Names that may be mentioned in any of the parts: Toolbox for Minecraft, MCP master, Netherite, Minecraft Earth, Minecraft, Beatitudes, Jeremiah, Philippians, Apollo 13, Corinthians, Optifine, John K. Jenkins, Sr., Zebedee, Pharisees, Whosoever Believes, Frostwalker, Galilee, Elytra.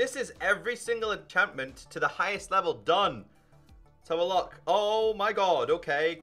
This is every single enchantment to the highest level done. Let's have a look. Oh my god, okay.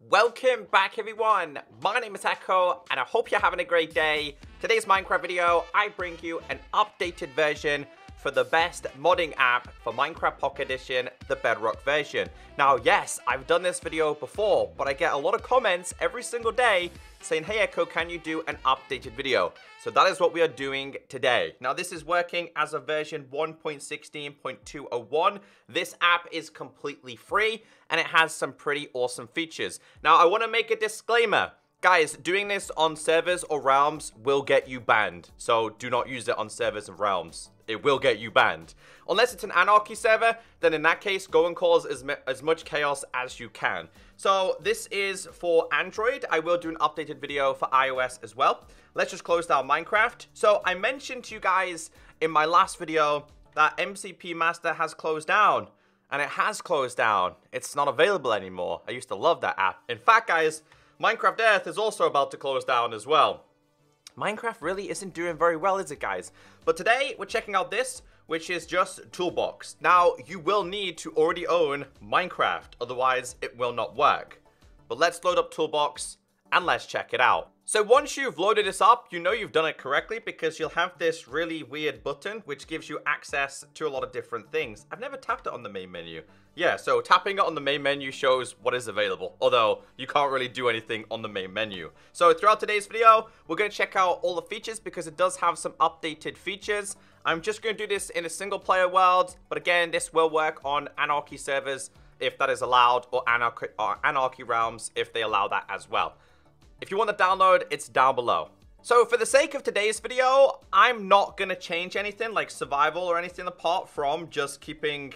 Welcome back everyone, my name is Echo and I hope you're having a great day. Today's Minecraft video, I bring you an updated version for the best modding app for Minecraft Pocket Edition, the Bedrock version. Now yes, I've done this video before, but I get a lot of comments every single day saying, hey Echo, can you do an updated video? So that is what we are doing today. Now this is working as a version 1.16.201. This app is completely free and it has some pretty awesome features. Now I wanna make a disclaimer. Guys, doing this on servers or realms will get you banned. So do not use it on servers and realms. It will get you banned. Unless it's an anarchy server, then in that case, go and cause as much chaos as you can. So this is for Android. I will do an updated video for iOS as well. Let's just close down Minecraft. So I mentioned to you guys in my last video that MCP Master has closed down. And it has closed down. It's not available anymore. I used to love that app. In fact, guys, Minecraft Earth is also about to close down as well. Minecraft really isn't doing very well, is it, guys? But today, we're checking out this, which is just Toolbox. Now, you will need to already own Minecraft, otherwise it will not work. But let's load up Toolbox, and let's check it out. So once you've loaded this up, you know you've done it correctly, because you'll have this really weird button, which gives you access to a lot of different things. I've never tapped it on the main menu. Yeah, so tapping it on the main menu shows what is available, although you can't really do anything on the main menu. So throughout today's video, we're going to check out all the features, because it does have some updated features. I'm just going to do this in a single player world, but again, this will work on anarchy servers, if that is allowed, or anarchy realms, if they allow that as well. If you want to download, it's down below. So for the sake of today's video, I'm not going to change anything like survival or anything apart from just keeping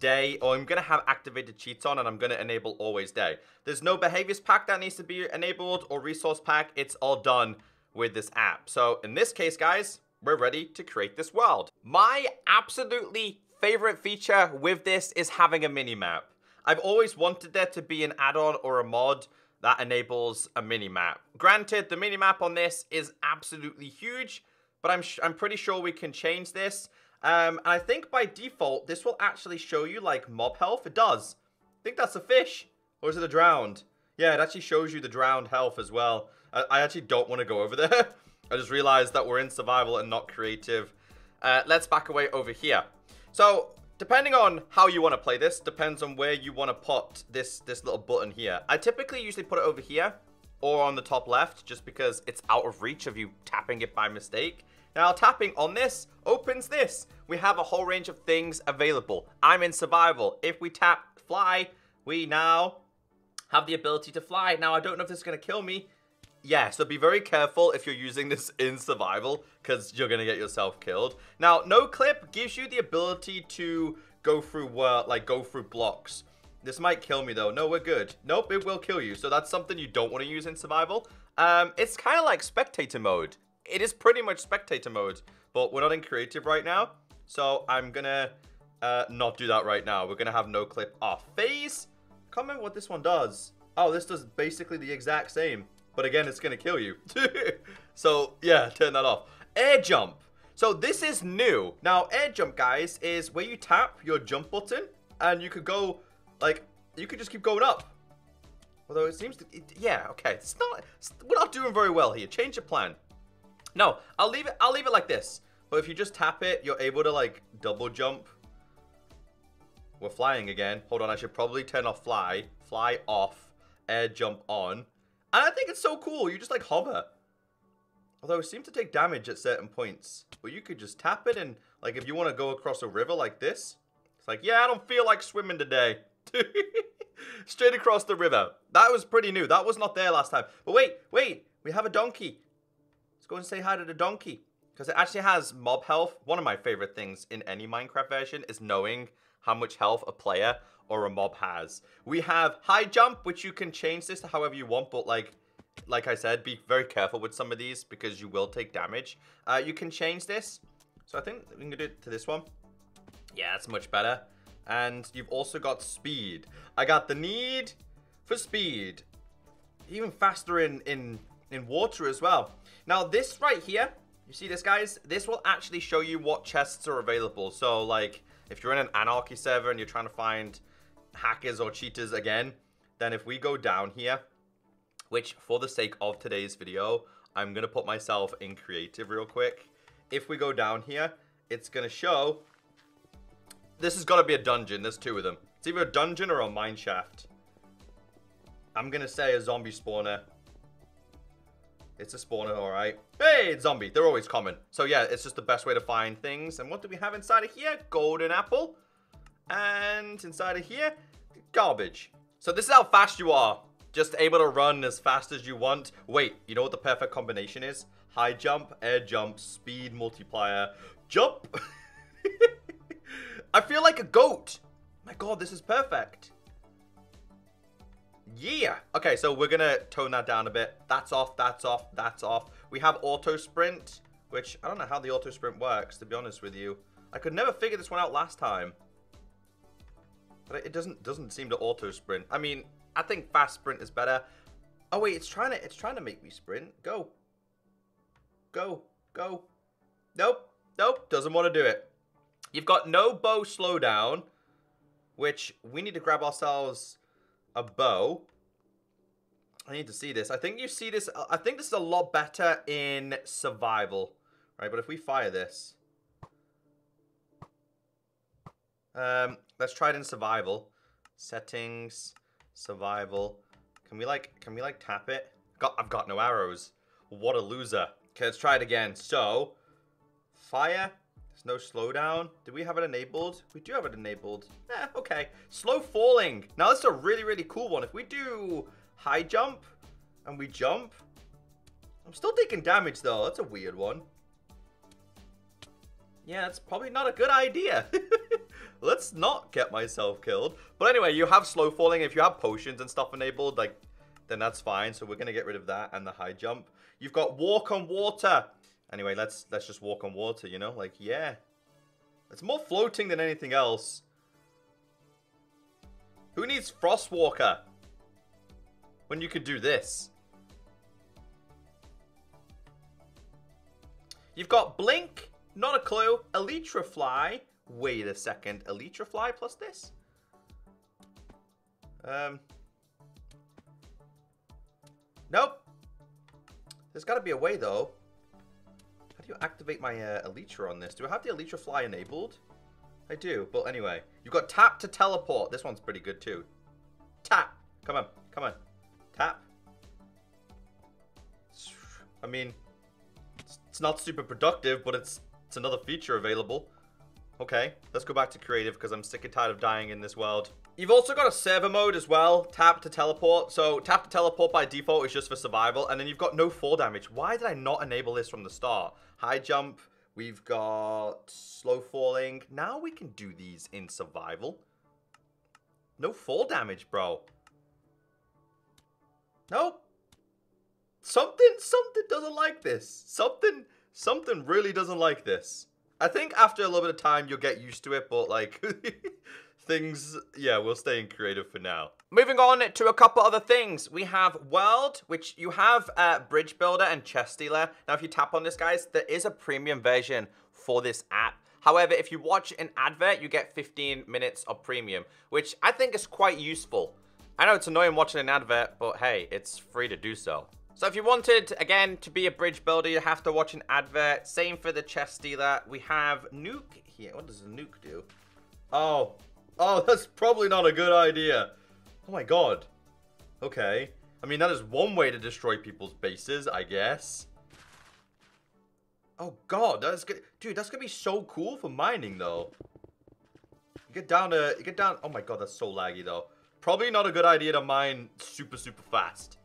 day, or I'm going to have activated cheats on and I'm going to enable always day. There's no behaviors pack that needs to be enabled or resource pack. It's all done with this app. So in this case, guys, we're ready to create this world. My absolutely favorite feature with this is having a mini map. I've always wanted there to be an add-on or a mod that enables a minimap. Granted, the minimap on this is absolutely huge, but I'm pretty sure we can change this. And I think by default, this will actually show you like mob health. It does. I think that's a fish, or is it a drowned? Yeah, it actually shows you the drowned health as well. I actually don't want to go over there. I just realized that we're in survival and not creative. Let's back away over here. So depending on how you want to play this, depends on where you want to put this little button here. I typically usually put it over here or on the top left just because it's out of reach of you tapping it by mistake. Now tapping on this opens this. We have a whole range of things available. I'm in survival. If we tap fly, we now have the ability to fly. Now I don't know if this is going to kill me. Yeah, so be very careful if you're using this in survival because you're going to get yourself killed. Now, no clip gives you the ability to go through blocks. This might kill me though. No, we're good. Nope, it will kill you. So that's something you don't want to use in survival. It's kind of like spectator mode. It is pretty much spectator mode, but we're not in creative right now. So I'm going to not do that right now. We're going to have no clip off. Phase? Can't remember what this one does. Oh, this does basically the exact same. But again, it's going to kill you. So, yeah, turn that off. Air jump. So, this is new. Now, air jump, guys, is where you tap your jump button. And you could go, like, you could just keep going up. Although it seems to, yeah, okay. We're not doing very well here. Change your plan. No, I'll leave it like this. But if you just tap it, you're able to, like, double jump. We're flying again. Hold on, I should probably turn off fly. Fly off. Air jump on. And I think it's so cool. You just like hover. Although it seems to take damage at certain points. But you could just tap it and like if you want to go across a river like this. It's like, yeah, I don't feel like swimming today. Straight across the river. That was pretty new. That was not there last time. But wait. We have a donkey. Let's go and say hi to the donkey. Because it actually has mob health. One of my favorite things in any Minecraft version is knowing how much health a player or a mob has. We have high jump, which you can change this to however you want, but like I said, be very careful with some of these because you will take damage. You can change this. So I think we can do it to this one. Yeah, that's much better. And you've also got speed. I got the need for speed. Even faster in water as well. Now this right here, you see this, guys? This will actually show you what chests are available. So like, if you're in an anarchy server and you're trying to find hackers or cheaters again, then if we go down here, which for the sake of today's video, I'm gonna put myself in creative real quick. If we go down here, it's gonna show, this has gotta be a dungeon, there's two of them. It's either a dungeon or a mineshaft. I'm gonna say a zombie spawner. It's a spawner, all right. Hey, it's zombie, they're always common. So yeah, it's just the best way to find things. And what do we have inside of here? Golden apple. And inside of here, garbage. So this is how fast you are. Just able to run as fast as you want. Wait, you know what the perfect combination is? High jump, air jump, speed multiplier, jump. I feel like a goat. My God, this is perfect. Yeah. Okay, so we're gonna tone that down a bit. That's off, that's off, that's off. We have auto sprint, which I don't know how the auto sprint works, to be honest with you. I could never figure this one out last time. But it doesn't seem to auto sprint. I mean, I think fast sprint is better. Oh wait, it's trying to make me sprint. Go. Go. Go. Nope. Nope. Doesn't want to do it. You've got no bow slowdown, which we need to grab ourselves a bow. I need to see this. I think you see this. I think this is a lot better in survival. Right, but if we fire this. Let's try it in survival. Settings. Survival. Can we like tap it? I've got no arrows. What a loser. Okay, let's try it again. So fire. There's no slowdown. Do we have it enabled? We do have it enabled. Okay. Slow falling. Now that's a really, really cool one. If we do high jump and we jump. I'm still taking damage though. That's a weird one. Yeah, that's probably not a good idea. Let's not get myself killed. But anyway, you have slow falling. If you have potions and stuff enabled, like, then that's fine. So we're going to get rid of that and the high jump. You've got walk on water. Anyway, let's just walk on water, you know? Like, yeah. It's more floating than anything else. Who needs Frostwalker when you could do this? You've got blink. Not a clue. Elytra fly. Wait a second, Elytra fly plus this? Nope. There's got to be a way though. How do you activate my Elytra on this? Do I have the Elytra fly enabled? I do, but anyway. You've got tap to teleport. This one's pretty good too. Tap. Come on, come on. Tap. I mean, it's not super productive, but it's another feature available. Okay, let's go back to creative because I'm sick and tired of dying in this world. You've also got a server mode as well, tap to teleport. So tap to teleport by default is just for survival. And then you've got no fall damage. Why did I not enable this from the start? High jump, we've got slow falling. Now we can do these in survival. No fall damage, bro. Nope. Something doesn't like this. Something really doesn't like this. I think after a little bit of time, you'll get used to it, but like things, yeah, we'll stay in creative for now. Moving on to a couple other things. We have world, which you have bridge builder and chest dealer. Now, if you tap on this, guys, there is a premium version for this app. However, if you watch an advert, you get 15 minutes of premium, which I think is quite useful. I know it's annoying watching an advert, but hey, it's free to do so. So if you wanted, again, to be a bridge builder, you have to watch an advert. Same for the chest dealer. We have nuke here. What does a nuke do? Oh, that's probably not a good idea. Oh my God. Okay. I mean, that is one way to destroy people's bases, I guess. Oh God, that's good. Dude, that's gonna be so cool for mining though. You get down, oh my God, that's so laggy though. Probably not a good idea to mine super, super fast.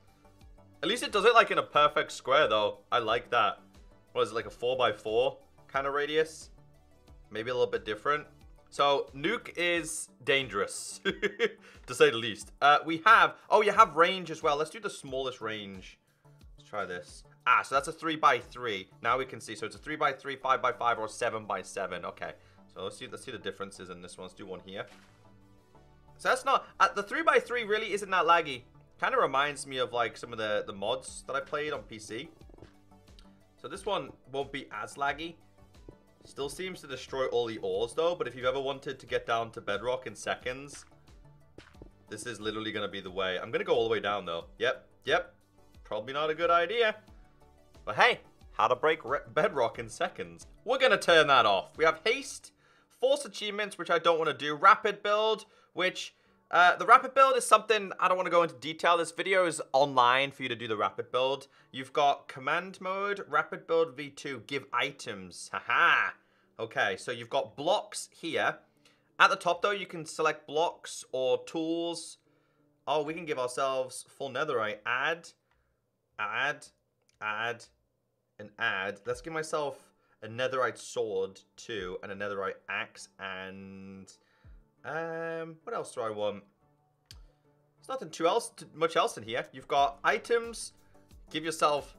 At least it does it like in a perfect square though. I like that. What is it, like a 4x4 kind of radius? Maybe a little bit different. So nuke is dangerous to say the least. We have, oh, you have range as well. Let's do the smallest range. Let's try this. Ah, so that's a 3x3. Now we can see. So it's a 3x3, 5x5 or 7x7. Okay. So let's see the differences in this one. Let's do one here. So that's not, the 3x3 really isn't that laggy. Kind of reminds me of like some of the mods that I played on PC. So this one won't be as laggy. Still seems to destroy all the ores though, but if you've ever wanted to get down to bedrock in seconds, this is literally going to be the way. I'm going to go all the way down though. Yep. Probably not a good idea. But hey, how to break bedrock in seconds. We're going to turn that off. We have haste, force achievements, which I don't want to do, rapid build, which... the rapid build is something I don't want to go into detail. This video is online for you to do the rapid build. You've got command mode, rapid build V2, give items. Haha. Okay, so you've got blocks here. At the top though, you can select blocks or tools. Oh, we can give ourselves full netherite. Add. Let's give myself a netherite sword too, and a netherite axe, and... what else do I want? There's nothing too much else in here. You've got items. Give yourself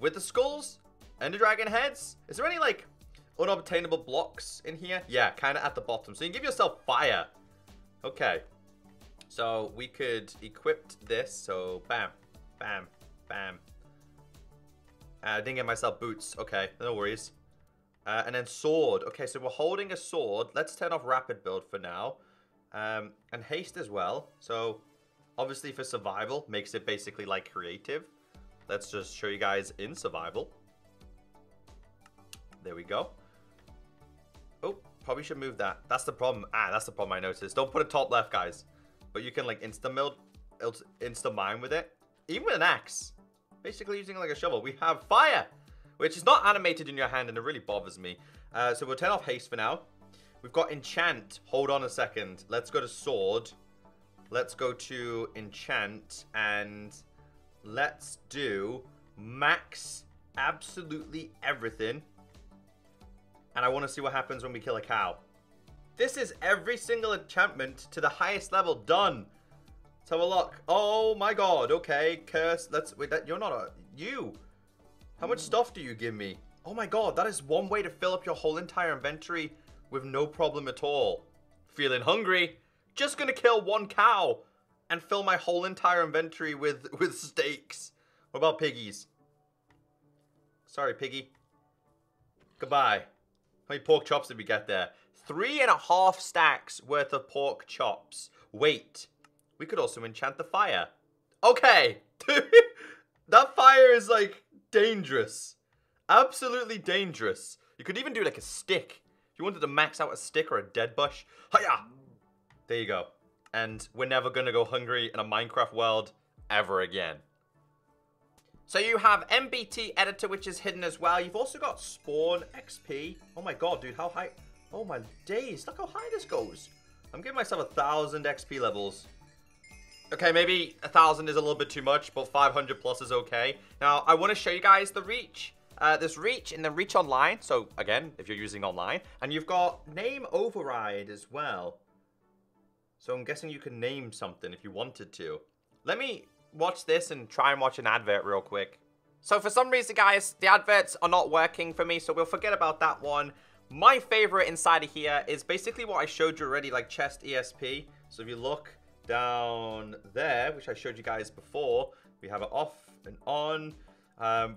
with the skulls and the dragon heads. Is there any like unobtainable blocks in here? Yeah, kind of at the bottom. So you can give yourself fire. Okay. So we could equip this. So bam, bam, bam. I didn't get myself boots. Okay, no worries. And then sword. Okay, so we're holding a sword. Let's turn off rapid build for now. And haste as well. So, obviously for survival, makes it basically like creative. Let's just show you guys in survival. There we go. Oh, probably should move that. That's the problem. That's the problem I noticed. Don't put it top left, guys. But you can like insta mine with it. Even with an axe. Basically using like a shovel. We have fire! Which is not animated in your hand, and it really bothers me. So we'll turn off haste for now. We've got enchant. Hold on a second. Let's go to sword. Let's go to enchant. And let's do max absolutely everything. And I want to see what happens when we kill a cow. This is every single enchantment to the highest level done. Let's have a look. Oh my god. Okay. Curse. Let's... Wait, that, you're not a... You... How much stuff do you give me? Oh my god, that is one way to fill up your whole entire inventory with no problem at all. Feeling hungry? Just gonna kill one cow and fill my whole entire inventory with steaks. What about piggies? Sorry, piggy. Goodbye. How many pork chops did we get there? 3.5 stacks worth of pork chops. Wait, we could also enchant the fire. Okay, dude, that fire is like... dangerous. Absolutely dangerous. You could even do like a stick. If you wanted to max out a stick or a dead bush. Hiya! There you go. And we're never going to go hungry in a Minecraft world ever again. So you have MBT editor, which is hidden as well. You've also got spawn XP. Oh my god, dude. How high? Oh my days. Look how high this goes. I'm giving myself 1,000 XP levels. Okay, maybe 1,000 is a little bit too much, but 500 plus is okay. Now, I want to show you guys the reach. There's reach and then reach online. So, again, if you're using online. And you've got name override as well. So, I'm guessing you can name something if you wanted to. Let me watch this and try and watch an advert real quick. So, for some reason, guys, the adverts are not working for me. So, we'll forget about that one. My favorite inside of here is basically what I showed you already, like chest ESP. So, if you look... down there, which I showed you guys before, we have it off and on.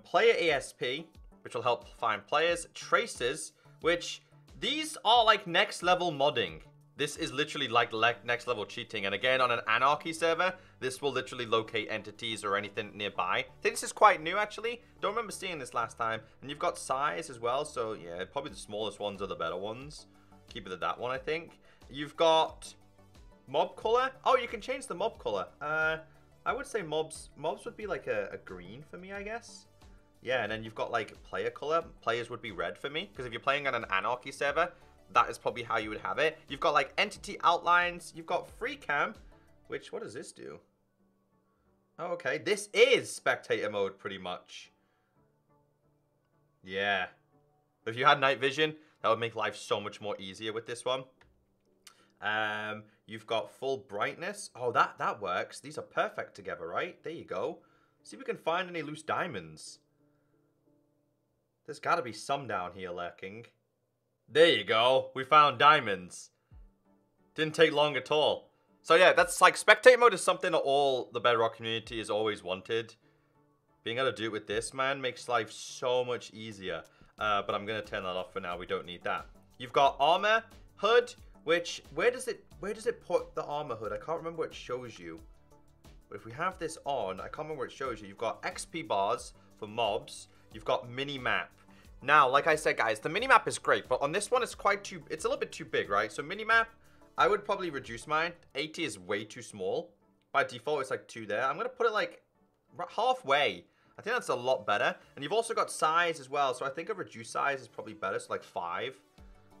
Player ESP, which will help find players. Traces, which these are like next level modding. This is literally like next level cheating. And again, on an anarchy server, this will literally locate entities or anything nearby. I think this is quite new, actually. Don't remember seeing this last time. And you've got size as well. So yeah, probably the smallest ones are the better ones. Keep it at that one, I think. You've got... mob color? Oh, you can change the mob color. I would say mobs would be like a green for me, I guess. Yeah, and then you've got like player color. Players would be red for me. Because if you're playing on an anarchy server, that is probably how you would have it. You've got like entity outlines. You've got free cam, which, what does this do? Oh, okay. This is spectator mode pretty much. Yeah. If you had night vision, that would make life so much more easier with this one. You've got full brightness. Oh, that works. These are perfect together, right? There you go. See if we can find any loose diamonds. There's got to be some down here lurking. There you go. We found diamonds. Didn't take long at all. So yeah, that's like, spectate mode is something that all the Bedrock community has always wanted. Being able to do it with this, man, makes life so much easier. But I'm going to turn that off for now. We don't need that. You've got armor, hood, which, where does it put the armor hood? I can't remember what it shows you. But if we have this on, I can't remember what it shows you. You've got XP bars for mobs. You've got mini-map. Now, like I said, guys, the mini-map is great, but on this one, it's quite too, it's a little bit too big, right? So mini-map, I would probably reduce mine. 80 is way too small. By default, it's like 2 there. I'm going to put it like halfway. I think that's a lot better. And you've also got size as well. So I think a reduced size is probably better. So like 5.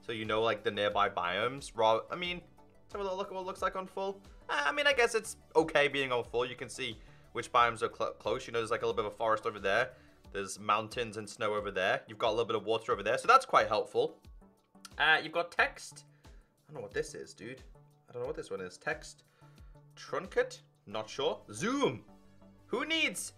So you know, like the nearby biomes. I mean, let's have a look at what it looks like on full. I mean, I guess it's okay being on full. You can see which biomes are close. You know, there's like a little bit of a forest over there. There's mountains and snow over there. You've got a little bit of water over there. So that's quite helpful. You've got text. I don't know what this is, dude. I don't know what this one is. Text. Trunket? Not sure. Zoom. Who needs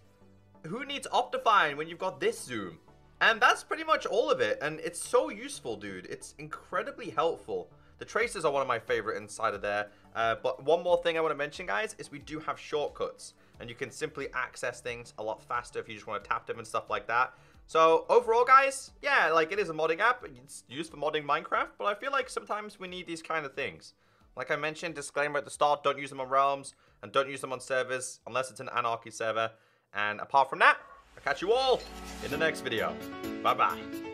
Optifine when you've got this zoom? And that's pretty much all of it. And it's so useful, dude. It's incredibly helpful. The traces are one of my favorite inside of there. But one more thing I want to mention, guys, is we do have shortcuts. And you can simply access things a lot faster if you just want to tap them and stuff like that. So overall, guys, yeah, like it is a modding app. It's used for modding Minecraft, but I feel like sometimes we need these kind of things. Like I mentioned, disclaimer at the start, don't use them on realms and don't use them on servers unless it's an anarchy server. And apart from that, I'll catch you all in the next video. Bye-bye.